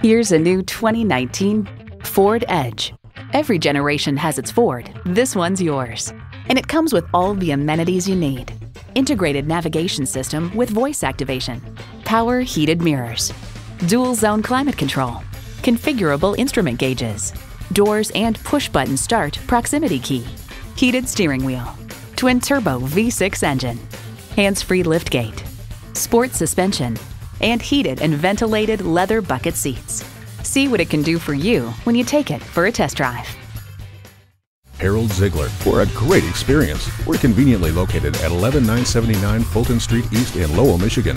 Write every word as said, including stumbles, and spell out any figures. Here's a new twenty nineteen Ford Edge. Every generation has its Ford. This one's yours. And it comes with all the amenities you need. Integrated navigation system with voice activation, power heated mirrors, dual zone climate control, configurable instrument gauges, doors and push button start proximity key, heated steering wheel, twin turbo V six engine, hands-free liftgate, sports suspension, and heated and ventilated leather bucket seats. See what it can do for you when you take it for a test drive. Harold Ziegler, for a great experience. We're conveniently located at eleven nine seventy-nine Fulton Street East in Lowell, Michigan.